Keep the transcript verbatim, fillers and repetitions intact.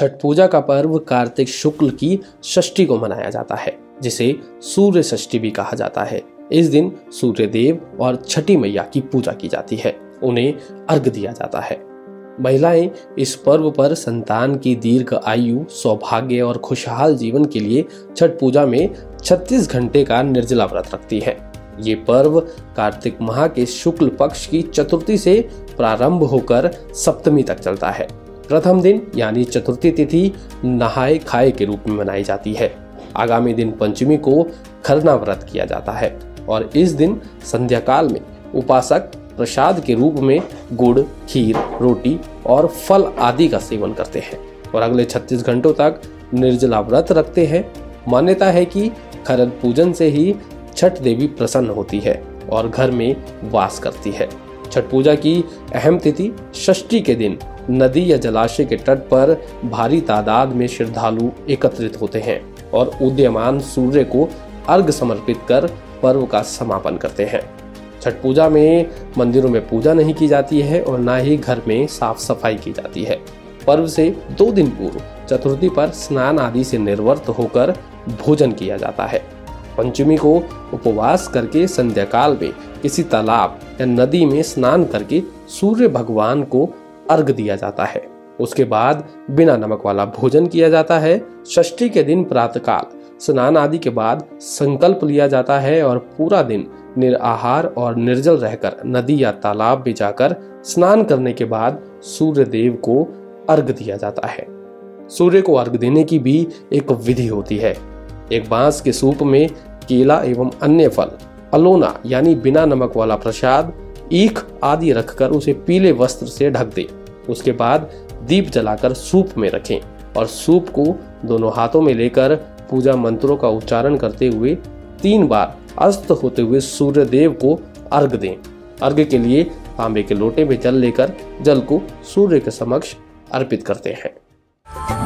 छठ पूजा का पर्व कार्तिक शुक्ल की षष्ठी को मनाया जाता है, जिसे सूर्य षष्ठी भी कहा जाता है। इस दिन सूर्य देव और छठी मैया की पूजा की जाती है, उन्हें अर्घ्य दिया जाता है। महिलाएं इस पर्व पर संतान की दीर्घ आयु, सौभाग्य और खुशहाल जीवन के लिए छठ पूजा में छत्तीस घंटे का निर्जला व्रत रखती हैं। ये पर्व कार्तिक माह के शुक्ल पक्ष की चतुर्थी से प्रारंभ होकर सप्तमी तक चलता है। प्रथम दिन यानी चतुर्थी तिथि नहाए खाए के रूप में मनाई जाती है। आगामी दिन पंचमी को खरना व्रत किया जाता है और इस दिन संध्याकाल में उपासक प्रसाद के रूप में गुड़, खीर, रोटी और फल आदि का सेवन करते हैं और अगले छत्तीस घंटों तक निर्जला व्रत रखते हैं। मान्यता है कि खरन पूजन से ही छठ देवी प्रसन्न होती है और घर में वास करती है। छठ पूजा की अहम तिथि षष्ठी के दिन नदी या जलाशय के तट पर भारी तादाद में श्रद्धालु एकत्रित होते हैं और उदयमान सूर्य को अर्घ्य समर्पित कर पर्व का समापन करते हैं। छठ पूजा में मंदिरों में पूजा नहीं की जाती है और ना ही घर में साफ सफाई की जाती है। पर्व से दो दिन पूर्व चतुर्थी पर स्नान आदि से निर्वृत्त होकर भोजन किया जाता है। पंचमी को उपवास करके संध्याकाल में किसी तालाब या नदी में स्नान करके सूर्य भगवान को अर्घ्य दिया जाता है। उसके बाद बिना नमक वाला भोजन किया जाता है। षष्ठी के दिन प्रातःकाल स्नान आदि के बाद संकल्प लिया जाता है और पूरा दिन निराहार और निर्जल रहकर नदी या तालाब में जाकर स्नान करने के बाद सूर्य देव को अर्घ्य दिया जाता है। सूर्य को अर्घ्य देने की भी एक विधि होती है। एक बांस के सूप में केला एवं अन्य फल, अलोना यानी बिना नमक वाला प्रसाद, ईख आदि रखकर उसे पीले वस्त्र से ढक दे। उसके बाद दीप जलाकर सूप में रखें और सूप को दोनों हाथों में लेकर पूजा मंत्रों का उच्चारण करते हुए तीन बार अस्त होते हुए सूर्य देव को अर्घ दें। अर्घ के लिए तांबे के लोटे में जल लेकर जल को सूर्य के समक्ष अर्पित करते हैं।